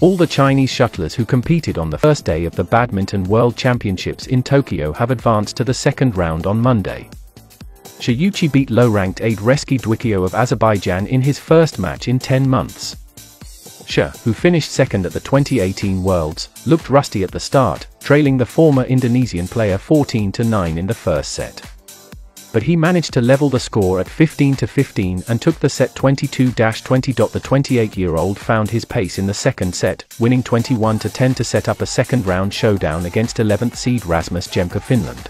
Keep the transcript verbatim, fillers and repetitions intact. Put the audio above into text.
All the Chinese shuttlers who competed on the first day of the Badminton World Championships in Tokyo have advanced to the second round on Monday. Shiyuchi beat low-ranked Aidreski Dwikyo of Azerbaijan in his first match in ten months. Shi, who finished second at the twenty eighteen Worlds, looked rusty at the start, trailing the former Indonesian player fourteen to nine in the first set. But he managed to level the score at fifteen to fifteen and took the set twenty-two to twenty. The twenty-eight-year-old found his pace in the second set, winning twenty-one to ten to set up a second-round showdown against eleventh seed Rasmus Jemka Finland.